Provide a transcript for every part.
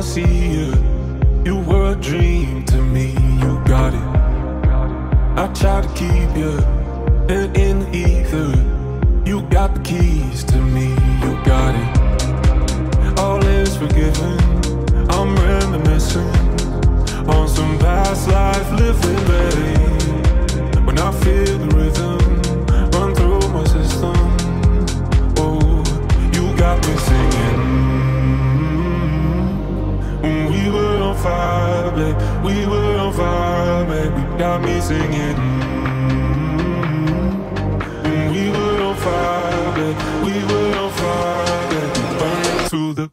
I see you, you were a dream to me, you got it. I try to keep you dead in the ether. You got the keys to me, you got it. All is forgiven, I'm reminiscing on some past life living, babe. When I feel the rhythm run through my system, oh, you got me singing. When we were on fire, babe, we were on fire, babe. You got me singing. When we were on fire, babe, we were on fire, babe. Burning to the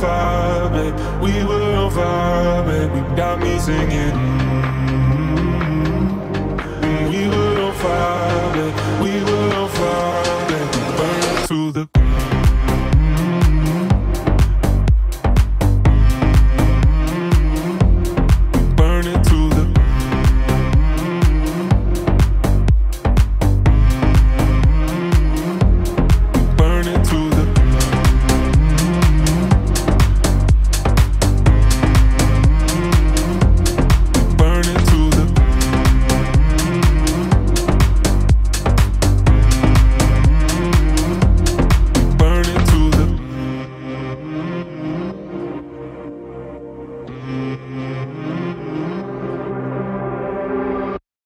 fire, babe. We were on fire, babe. You got me singing.